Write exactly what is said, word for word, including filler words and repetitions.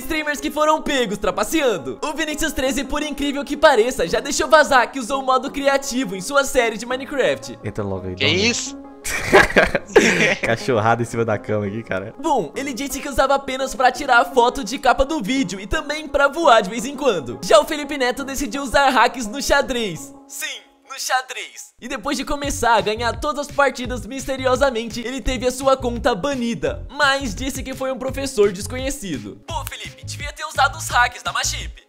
streamers que foram pegos trapaceando. O Vinícius treze, por incrível que pareça, já deixou vazar que usou o modo criativo em sua série de Minecraft. Entra logo aí. Que isso? Cachorrada em cima da cama aqui, cara. Bom, ele disse que usava apenas pra tirar a foto de capa do vídeo e também pra voar de vez em quando. Já o Felipe Neto decidiu usar hacks no xadrez. Sim, no xadrez. E depois de começar a ganhar todas as partidas misteriosamente, ele teve a sua conta banida, mas disse que foi um professor desconhecido. Pô, Felipe, devia ter usado os hacks da Machip.